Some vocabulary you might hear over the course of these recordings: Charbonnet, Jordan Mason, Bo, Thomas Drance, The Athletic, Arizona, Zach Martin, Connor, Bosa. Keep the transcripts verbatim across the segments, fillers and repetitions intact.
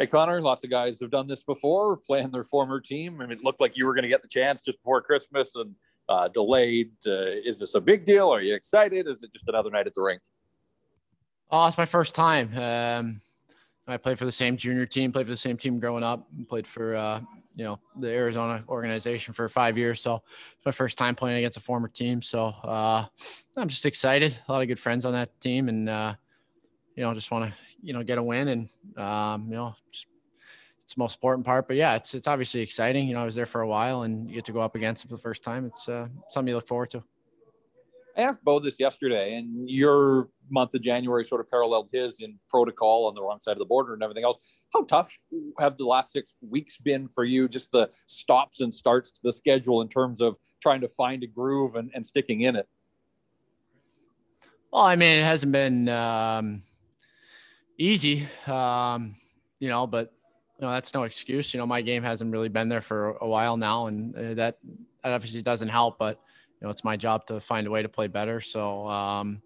Hey, Connor, lots of guys have done this before, playing their former team. I mean, it looked like you were going to get the chance just before Christmas and uh, delayed. Uh, is this a big deal? Are you excited? Is it just another night at the rink? Oh, it's my first time. Um, I played for the same junior team, played for the same team growing up, played for, uh, you know, the Arizona organization for five years. So it's my first time playing against a former team. So uh, I'm just excited. A lot of good friends on that team. And, uh, you know, just want to, you know, get a win and, um, you know, just, it's the most important part, but yeah, it's, it's obviously exciting. You know, I was there for a while and you get to go up against it for the first time. It's uh, something you look forward to. I asked Bo this yesterday, and your month of January sort of paralleled his in protocol on the wrong side of the border and everything else. How tough have the last six weeks been for you? Just the stops and starts to the schedule in terms of trying to find a groove and, and sticking in it. Well, I mean, it hasn't been, um, easy, um, you know, but you know, that's no excuse. You know, my game hasn't really been there for a while now, and uh, that, that obviously doesn't help, but you know, it's my job to find a way to play better. So, um,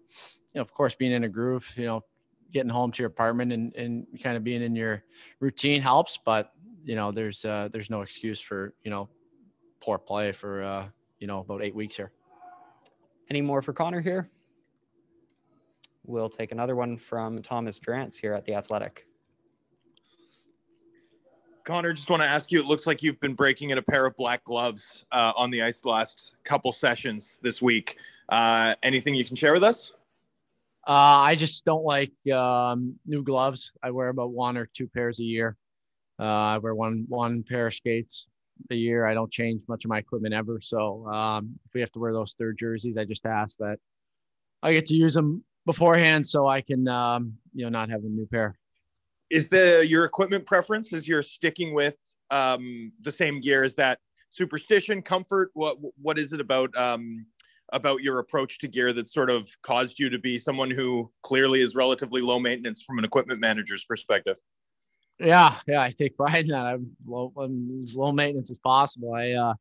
you know, of course, being in a groove, you know, getting home to your apartment and, and kind of being in your routine helps, but you know, there's, uh, there's no excuse for, you know, poor play for, uh, you know, about eight weeks here. Any more for Connor here? We'll take another one from Thomas Drance here at The Athletic. Connor, just want to ask you, it looks like you've been breaking in a pair of black gloves uh, on the ice the last couple sessions this week. Uh, anything you can share with us? Uh, I just don't like um, new gloves. I wear about one or two pairs a year. Uh, I wear one, one pair of skates a year. I don't change much of my equipment ever. So um, if we have to wear those third jerseys, I just ask that I get to use them beforehand, so I can, um, you know, not have a new pair. Is the, your equipment preference is you're sticking with um, the same gear? Is that superstition, comfort? What, what is it about, um, about your approach to gear that sort of caused you to be someone who clearly is relatively low maintenance from an equipment manager's perspective? Yeah. Yeah. I take pride in that. I'm low, I'm as low maintenance as possible. I, uh,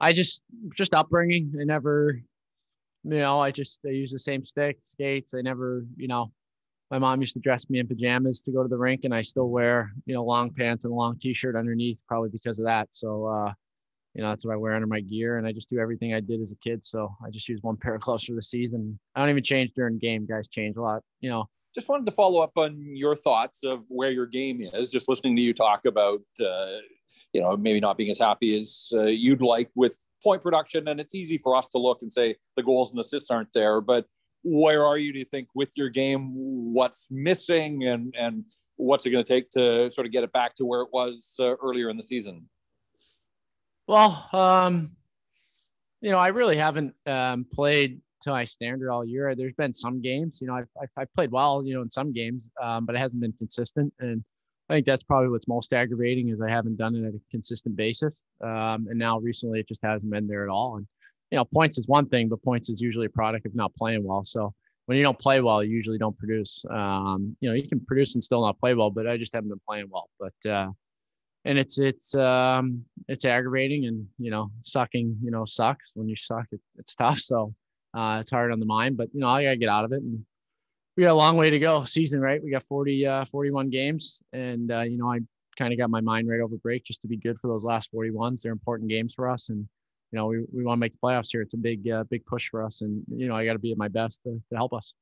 I just, just upbringing. I never, You know, I just, I use the same stick, skates. I never, you know, my mom used to dress me in pajamas to go to the rink, and I still wear, you know, long pants and a long t-shirt underneath, probably because of that. So, uh, you know, that's what I wear under my gear, and I just do everything I did as a kid. So I just use one pair of gloves for the season. I don't even change during game. Guys change a lot, you know. Just wanted to follow up on your thoughts of where your game is. Just listening to you talk about, uh, you know, maybe not being as happy as uh, you'd like with point production. And it's easy for us to look and say the goals and assists aren't there, but where are you, do you think, with your game? What's missing, and, and what's it going to take to sort of get it back to where it was uh, earlier in the season? Well, um, you know, I really haven't um, played to my standard all year. There's been some games, you know, I've, I've, I've played well, you know, in some games, um, but it hasn't been consistent. And I think that's probably what's most aggravating, is I haven't done it at a consistent basis. Um, and now recently it just hasn't been there at all. And, you know, points is one thing, but points is usually a product of not playing well. So when you don't play well, you usually don't produce. Um, you know, you can produce and still not play well, but I just haven't been playing well. But, uh, and it's, it's, um, it's aggravating, and, you know, sucking, you know, sucks. When you suck, it, it's tough. So uh, it's hard on the mind, but, you know, I got to get out of it. And we got a long way to go season, right? We got forty, uh, forty-one games. And, uh, you know, I kind of got my mind right over break just to be good for those last forty-ones. They're important games for us. And, you know, we, we want to make the playoffs here. It's a big, uh, big push for us. And, you know, I got to be at my best to, to help us.